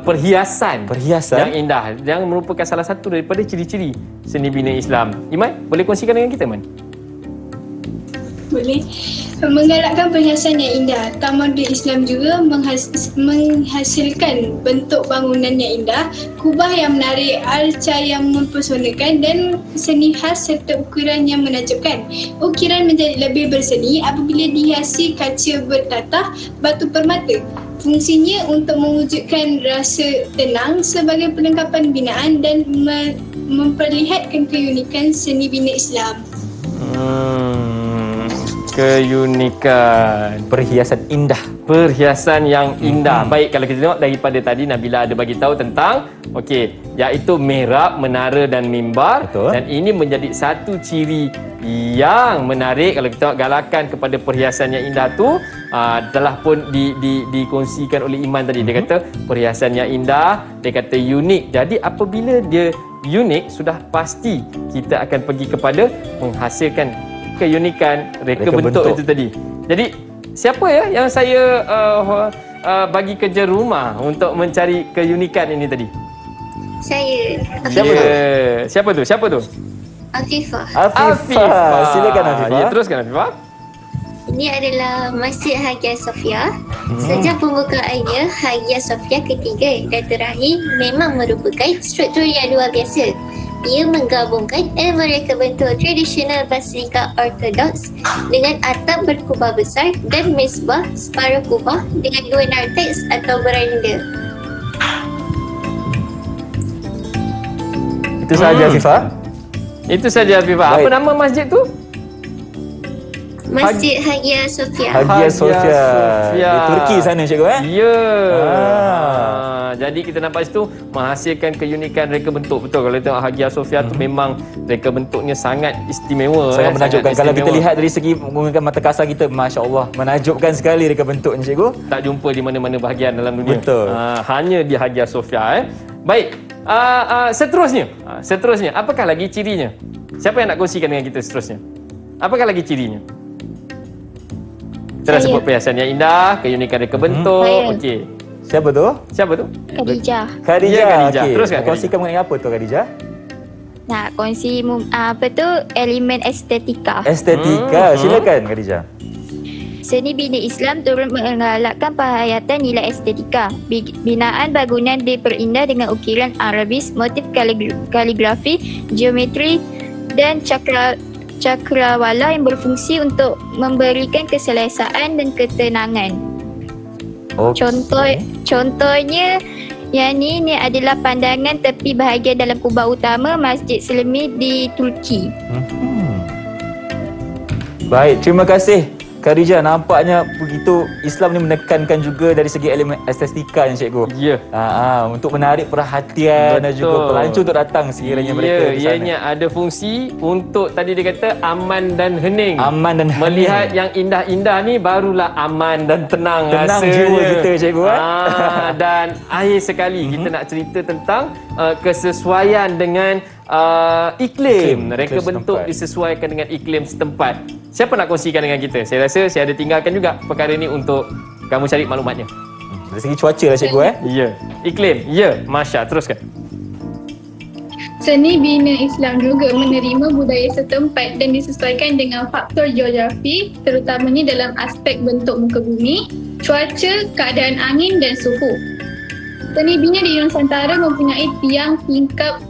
perhiasan yang indah yang merupakan salah satu daripada ciri-ciri seni bina Islam. Iman, boleh kongsikan dengan kita, Iman? Boleh. Menggalakkan perhiasan yang indah, tamadun Islam juga menghasilkan bentuk bangunan yang indah, kubah yang menarik, arca yang mempesonakan dan seni khas serta ukiran yang menakjubkan. Ukiran menjadi lebih berseni apabila dihiasi kaca bertatah batu permata. Fungsinya untuk mewujudkan rasa tenang sebagai perlengkapan binaan dan memperlihatkan keunikan seni bina Islam. Keunikan perhiasan indah, perhiasan yang indah. Baik, kalau kita tengok daripada tadi Nabilah ada bagi tahu tentang iaitu mihrab, menara dan mimbar. Betul. Dan ini menjadi satu ciri yang menarik kalau kita tengok galakan kepada perhiasan yang indah tu telah pun dikongsikan oleh Iman tadi. Dia kata perhiasan yang indah, dia kata unik. Jadi apabila dia unik, sudah pasti kita akan pergi kepada menghasilkan keunikan reka bentuk itu tadi. Jadi siapa yang saya bagi kerja rumah untuk mencari keunikan ini tadi? Saya. Siapa tu? Afifah. Silakan Afifah. Ya, teruskan Afifah. Ini adalah Masjid Hagia Sophia. Sejak pembukaannya, Hagia Sophia ketiga dan terakhir memang merupakan struktur yang luar biasa. Ia menggabungkan ilmu reka bentuk tradisional Basilika Ortodoks dengan atap berkubah besar dan mesbah separuh kubah dengan dua narthex atau beranda. Itu sahaja Afifah. Itu sahaja Afifah. Apa nama masjid tu? Masjid Hagia Sophia. Hagia Sophia. Di Turki sana cikgu Ya. Jadi kita nampak situ menghasilkan keunikan reka bentuk. Betul, kalau kita tengok Hagia Sophia tu memang reka bentuknya sangat istimewa. Sangat menakjubkan. Sangat istimewa. Kalau kita lihat dari segi menggunakan mata kasar kita, Masya Allah, menakjubkan sekali reka bentuknya cikgu. Tak jumpa di mana-mana bahagian dalam dunia. Betul. Hanya di Hagia Sophia. Baik. Seterusnya, apakah lagi cirinya? Siapa yang nak kongsikan dengan kita seterusnya? Apakah lagi cirinya? Kita dah sebut perhiasan yang indah, keunikan reka bentuk. Okey. Siapa tu? Khadijah. Okay. Teruskan. Kongsikan mengenai apa tu Khadijah? Nak kongsi elemen estetika. Silakan Khadijah. Seni bina Islam turut menggalakkan penghayatan nilai estetika. Binaan bangunan diperindah dengan ukiran Arabis, motif kaligrafi, geometri dan cakrawala yang berfungsi untuk memberikan keselesaan dan ketenangan. Contohnya yang ini adalah pandangan tepi bahagian dalam kubah utama Masjid Selimi di Turki. Baik, terima kasih Khadijah. Nampaknya begitu Islam ni menekankan juga dari segi elemen estetika yang cikgu. Ya. Untuk menarik perhatian. Betul. Dan juga pelancong untuk datang sekiranya mereka di sana. Ianya ada fungsi untuk tadi dia kata aman dan hening. Melihat yang indah-indah ni barulah aman dan tenang rasanya. Tenang jiwa kita cikgu. Dan akhir sekali kita nak cerita tentang kesesuaian dengan iklim. Reka bentuk disesuaikan dengan iklim setempat. Siapa nak kongsikan dengan kita? Saya rasa saya ada tinggalkan juga perkara ini untuk kamu cari maklumatnya. Dari segi cuaca lah cikgu. Ya. Iklim. Ya. Masya, teruskan. Seni bina Islam juga menerima budaya setempat dan disesuaikan dengan faktor geografi, terutamanya dalam aspek bentuk muka bumi, cuaca, keadaan angin dan suhu. Seni bina di Nusantara mempunyai tiang tingkap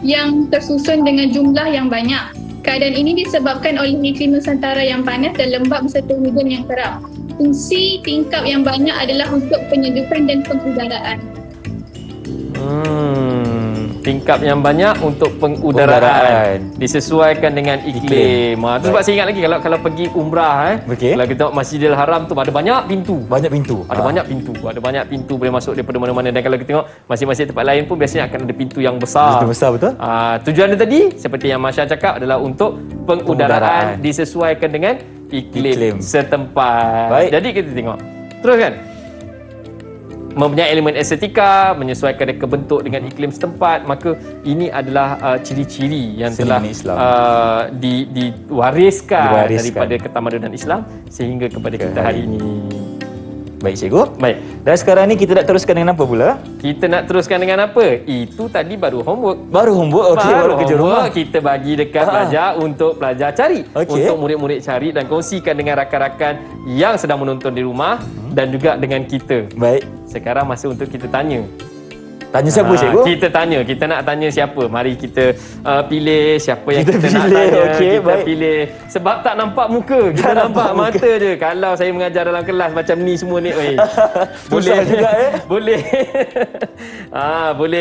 yang tersusun dengan jumlah yang banyak. Keadaan ini disebabkan oleh iklim Nusantara yang panas dan lembap beserta hujan yang kerap. Fungsi tingkap yang banyak adalah untuk penyejukan dan pengudaraan. Tingkap yang banyak untuk pengudaraan. Disesuaikan dengan iklim. Itu sebab saya ingat lagi kalau pergi umrah, kalau kita tengok Masjidil Haram tu ada banyak pintu. Ada banyak pintu boleh masuk daripada mana-mana. Dan kalau kita tengok masing-masing tempat lain pun biasanya akan ada pintu yang besar. Pintu besar, betul? Tujuan dia tadi seperti yang Masya cakap adalah untuk pengudaraan disesuaikan dengan iklim setempat. Baik. Jadi kita tengok. Terus kan? Mempunyai elemen estetika, menyesuaikan kebentuk dengan iklim setempat, maka ini adalah ciri-ciri yang telah diwariskan daripada ketamadunan Islam sehingga kepada kita hari ini. Baik, Cikgu. Baik. Dan sekarang ni kita nak teruskan dengan apa pula? Kita nak teruskan dengan apa? Itu tadi baru homework. Baru homework? Okey, baru kerja rumah. Kita bagi dekat pelajar untuk pelajar cari. Untuk murid-murid cari dan kongsikan dengan rakan-rakan yang sedang menonton di rumah dan juga dengan kita. Baik. Sekarang masa untuk kita tanya. Tanya siapa, Cikgu? Kita tanya. Kita nak tanya siapa. Mari kita pilih siapa yang kita nak tanya. Kita pilih. Sebab tak nampak muka. Kita nampak mata je. Kalau saya mengajar dalam kelas macam ni semua ni. Boleh juga,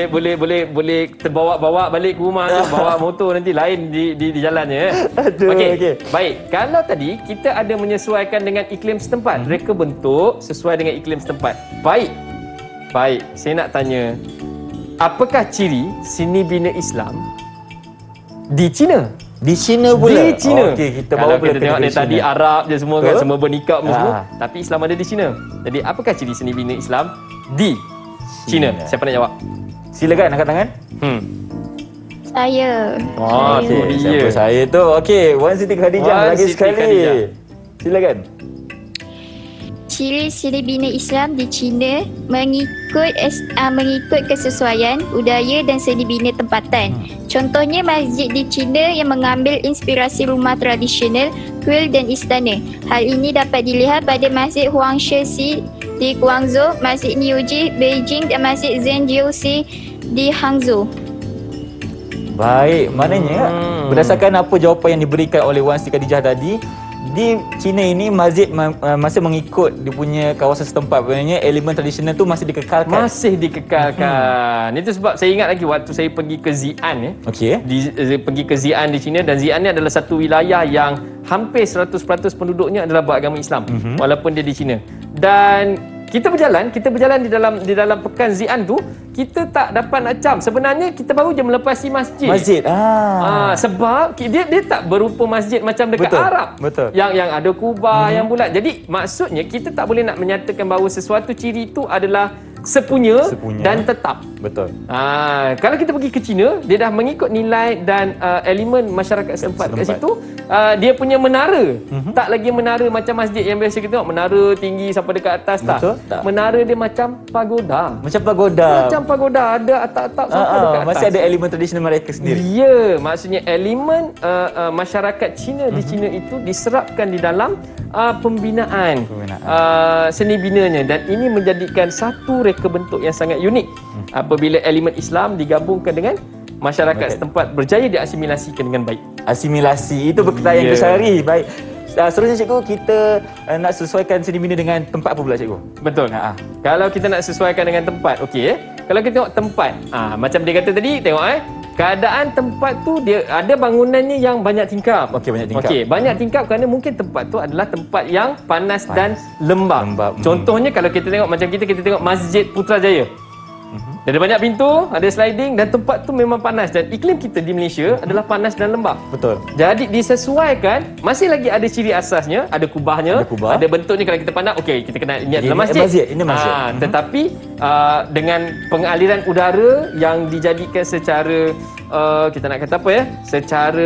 boleh. Boleh terbawa-bawa balik ke rumah tu. Bawa motor nanti lain di jalannya. Baik. Kalau tadi kita ada menyesuaikan dengan iklim setempat. Reka bentuk sesuai dengan iklim setempat. Baik, saya nak tanya, apakah ciri seni bina Islam di China? Di China pula? Di China. Kita bawa pula tengok dari tadi Arab je semua kan, semua bernikah semua. Tapi Islam ada di China. Jadi apakah ciri seni bina Islam di China? Siapa nak jawab? Silakan angkat tangan. Saya. Oh, siapa saya tu? Okey, Wan Siti Khadijah lagi sekali. Silakan. Ciri seni bina Islam di China mengikut kesesuaian budaya dan seni bina tempatan. Contohnya masjid di China yang mengambil inspirasi rumah tradisional, kuil dan istana. Hal ini dapat dilihat pada Masjid Huangshe si di Guangzhou, Masjid Niujie, Beijing dan Masjid Zenjiu si di Hangzhou. Baik, maknanya berdasarkan apa jawapan yang diberikan oleh Wan Siti Khadijah tadi, di China ini masjid masih mengikut dia punya kawasan setempat. Sebenarnya elemen tradisional tu masih dikekalkan. Itu sebab saya ingat lagi waktu saya pergi ke Xi'an ya. Pergi ke Xi'an di China, dan Xi'an ni adalah satu wilayah yang hampir 100% penduduknya adalah beragama Islam walaupun dia di China. Dan kita berjalan di dalam pekan Xi'an tu, kita tak dapat nak cam. Sebenarnya kita baru je melepasi masjid. Sebab dia tak berupa masjid macam dekat Arab. Yang ada kubah, yang bulat. Jadi maksudnya kita tak boleh nak menyatakan bahawa sesuatu ciri itu adalah sepunya dan tetap. Kalau kita pergi ke China, dia dah mengikut nilai dan elemen masyarakat setempat. Kat situ dia punya menara. Tak lagi menara macam masjid yang biasa kita tengok, menara tinggi sampai dekat atas. Tak. Menara dia macam pagoda. Macam pagoda ada atap-atap sampai dekat atas. Masih ada elemen tradisional mereka sendiri. Ya, maksudnya elemen masyarakat China di China itu diserapkan di dalam pembinaan. Seni binanya, dan ini menjadikan satu reka bentuk yang sangat unik. Apabila elemen Islam digabungkan dengan masyarakat setempat, berjaya diasimilasikan dengan baik. Asimilasi itu perkataan yang kesari. Baik. Seterusnya, Cikgu, kita nak sesuaikan seni bina dengan tempat apa pula, Cikgu? Betul. Kalau kita nak sesuaikan dengan tempat, kalau kita tengok tempat, macam dia kata tadi, tengok keadaan tempat tu, dia ada bangunannya yang banyak tingkap. Banyak tingkap kerana mungkin tempat tu adalah tempat yang panas. Dan lembab. Contohnya kalau kita tengok macam kita tengok Masjid Putrajaya. Ada banyak pintu, ada sliding, dan tempat tu memang panas, dan iklim kita di Malaysia adalah panas dan lembab. Jadi disesuaikan, masih lagi ada ciri asasnya, ada kubahnya, ada bentuknya. Kalau kita pandang, kita kenal ini adalah masjid. Tetapi dengan pengaliran udara yang dijadikan secara kita nak kata apa ya? Secara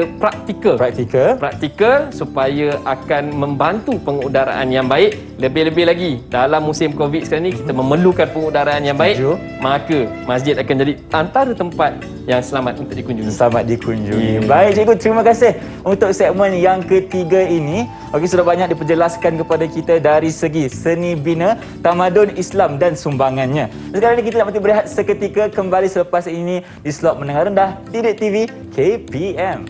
praktikal supaya akan membantu pengudaraan yang baik. Lebih-lebih lagi dalam musim Covid sekarang ni, kita memerlukan pengudaraan yang baik. Maka masjid akan jadi antara tempat yang selamat untuk dikunjungi. Baik, Cikgu, terima kasih untuk segmen yang ketiga ini. Sudah banyak diperjelaskan kepada kita dari segi seni bina, tamadun Islam dan sumbangannya. Sekarang ni kita nak berehat seketika, kembali selepas ini di slot Menengah Rendah Didik TV KPM.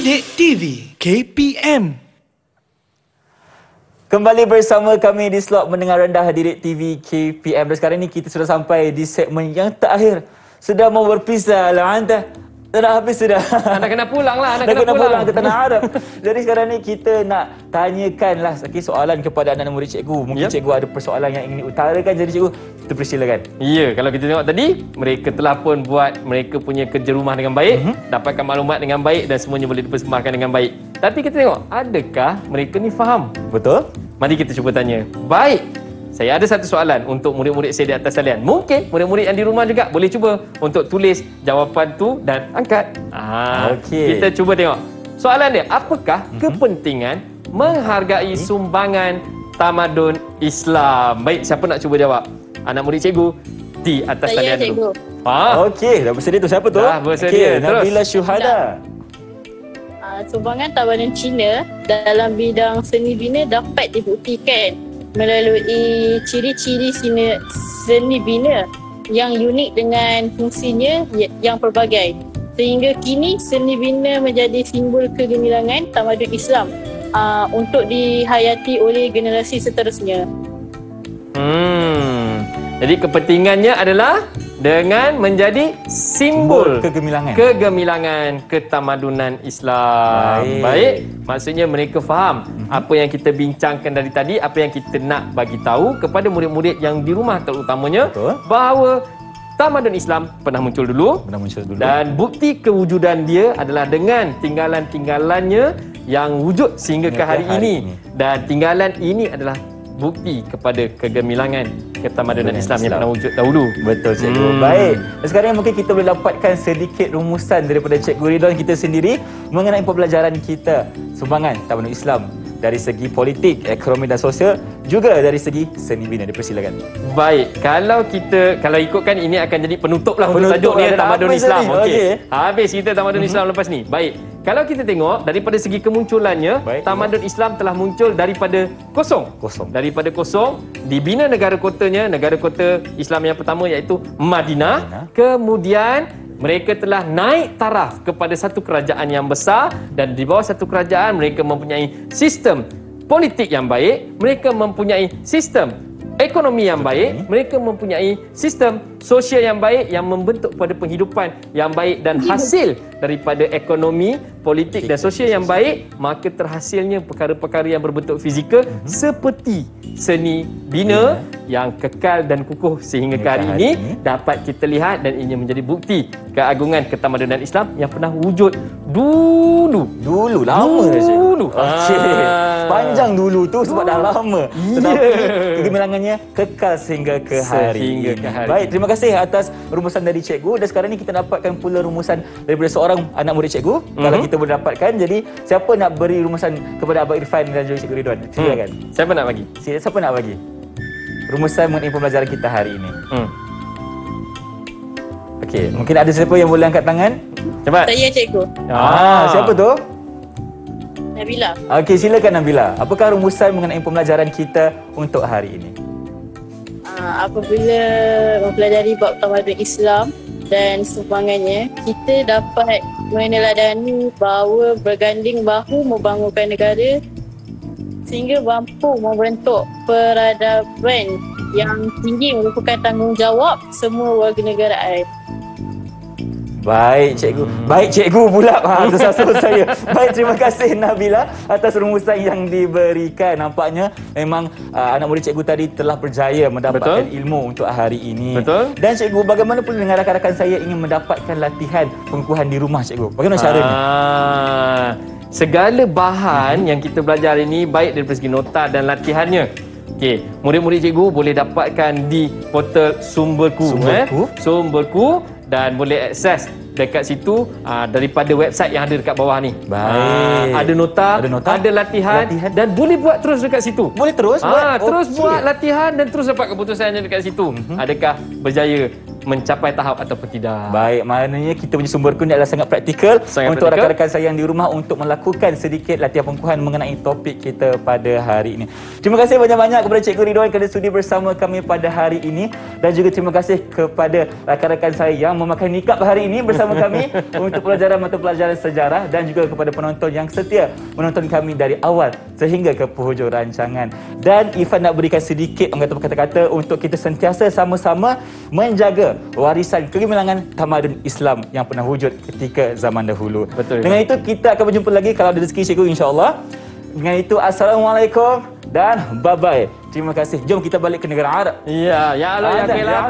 Didik TV KPM. Kembali bersama kami di slot Menengah Rendah Didik TV KPM. Dan sekarang ini kita sudah sampai di segmen yang terakhir. Sudah mau berpisah lah anda. Dah habis sudah. Anak kena pulang lah. Anak kena pulang ke tanah Arab. Jadi sekarang ni kita nak tanyakan lah soalan kepada anak murid cikgu. Mungkin cikgu ada persoalan yang ingin utarakan. Jadi cikgu, kita persilakan. Ya, kalau kita tengok tadi, mereka telah pun buat mereka punya kerja rumah dengan baik. Dapatkan maklumat dengan baik dan semuanya boleh dipersembahkan dengan baik. Tapi kita tengok, adakah mereka ni faham? Betul. Mari kita cuba tanya. Baik. Saya ada satu soalan untuk murid-murid saya di atas talian. Mungkin murid-murid yang di rumah juga boleh cuba untuk tulis jawapan tu dan angkat. Okay. Kita cuba tengok. Soalan dia, apakah kepentingan menghargai sumbangan tamadun Islam? Baik, siapa nak cuba jawab? Anak murid cikgu di atas talian dulu. Okey, dah bersedia tu siapa tu? Dah bersedia. Okay, Nabilah Syuhadah. Sumbangan tamadun Cina dalam bidang seni bina dapat dibuktikan melalui ciri-ciri seni bina yang unik dengan fungsinya yang pelbagai. Sehingga kini seni bina menjadi simbol kegemilangan tamadun Islam untuk dihayati oleh generasi seterusnya. Jadi kepentingannya adalah dengan menjadi simbol kegemilangan ketamadunan Islam. Baik, maksudnya mereka faham apa yang kita bincangkan dari tadi, apa yang kita nak bagi tahu kepada murid-murid yang di rumah terutamanya. Betul. Bahawa tamadun Islam pernah muncul dulu. Dan bukti kewujudan dia adalah dengan tinggalan-tinggalannya yang wujud sehingga ke hari ini. Dan tinggalan ini adalah bukti kepada kegemilangan ketamadunan Islam yang pernah wujud dahulu. Betul, cikgu. Baik. Sekarang mungkin kita boleh dapatkan sedikit rumusan daripada Cikgu Ridwan kita sendiri mengenai pembelajaran kita sumbangan tamadun Islam dari segi politik, ekonomi dan sosial, juga dari segi seni bina. Dipersilakan. Baik. Kalau ikutkan ini akan jadi penutuplah untuk tajuk dia tamadun Islam. Okey. Habis kita tamadun Islam lepas ni. Baik. Kalau kita tengok daripada segi kemunculannya, tamadun Islam telah muncul daripada kosong. Daripada kosong dibina negara kotanya, negara kota Islam yang pertama iaitu Madinah. Kemudian mereka telah naik taraf kepada satu kerajaan yang besar dan di bawah satu kerajaan mereka mempunyai sistem politik yang baik, mereka mempunyai sistem ekonomi yang baik, mereka mempunyai sistem sosial yang baik yang membentuk pada penghidupan yang baik dan hasil daripada ekonomi, politik dan sosial yang baik, maka terhasilnya perkara-perkara yang berbentuk fizikal seperti seni bina yang kekal dan kukuh sehingga hari ini dapat kita lihat dan ini menjadi bukti keagungan ketamadunan Islam yang pernah wujud dulu. Lama. Panjang dulu tu sebab dah lama. Tetapi kegemilangannya kekal sehingga ke hari ini. Baik, terima kasih atas rumusan dari cikgu. Dan sekarang ni kita dapatkan pula rumusan daripada seorang anak murid cikgu. Kalau kita boleh dapatkan, jadi siapa nak beri rumusan kepada Abang Irfan dan juga Cikgu Ridwan? Silakan. Siapa nak bagi rumusan mengenai pembelajaran kita hari ini? Okey, mungkin ada siapa yang boleh angkat tangan? Cepat. Saya, cikgu. Siapa tu? Nabilah. Okey, silakan Nabilah. Apakah rumusan mengenai pembelajaran kita untuk hari ini? Apabila mempelajari bab tamadun Islam dan sumbangannya, kita dapat meneladani bahawa berganding bahu membangunkan negara sehingga mampu membentuk peradaban yang tinggi merupakan tanggungjawab semua warga negaraan. Baik, cikgu. Baik, cikgu pula. Tersasar saya. Baik, terima kasih Nabilah atas rumusan yang diberikan. Nampaknya memang anak murid cikgu tadi telah berjaya mendapatkan ilmu untuk hari ini. Dan cikgu, bagaimana pula dengan rakan-rakan saya ingin mendapatkan latihan pengukuhan di rumah, cikgu? Bagaimana caranya? Segala bahan yang kita belajar ini baik dari segi nota dan latihannya. Okey, murid-murid cikgu boleh dapatkan di portal Sumberku dan boleh akses dekat situ daripada website yang ada dekat bawah ni. Baik. Ada nota, ada latihan dan boleh buat terus dekat situ. Boleh terus buat latihan dan terus dapat keputusannya dekat situ. Adakah berjaya mencapai tahap ataupun tidak. Baik, maknanya kita punya Sumberku ni adalah sangat praktikal untuk rakan-rakan saya yang di rumah untuk melakukan sedikit latihan pengukuhan mengenai topik kita pada hari ini. Terima kasih banyak-banyak kepada Cikgu Ridwan kerana sudi bersama kami pada hari ini, dan juga terima kasih kepada rakan-rakan saya yang memakai nikab hari ini bersama kami untuk pelajaran mata pelajaran sejarah, dan juga kepada penonton yang setia menonton kami dari awal sehingga ke penghujung rancangan. Dan Irfan nak berikan sedikit kata-kata untuk kita sentiasa sama-sama menjaga warisan kegemilangan tamadun Islam yang pernah wujud ketika zaman dahulu. Betul. Dengan itu kita akan berjumpa lagi kalau ada rezeki cikgu, insya-Allah. Dengan itu assalamualaikum dan bye bye. Terima kasih. Jom kita balik ke negara Arab. Ya, ya Allah, ya Allah.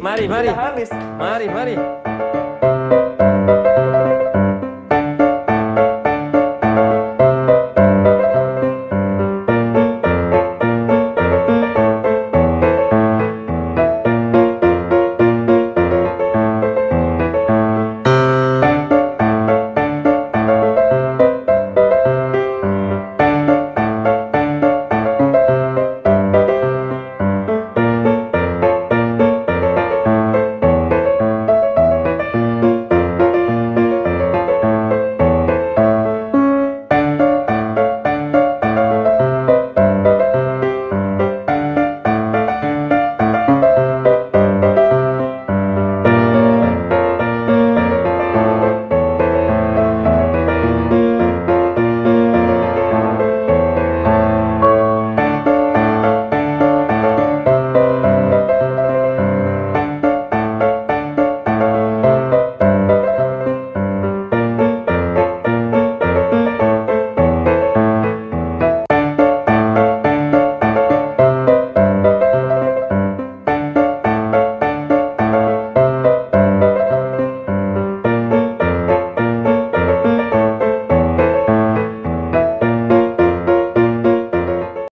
Mari, mari. Mari, mari.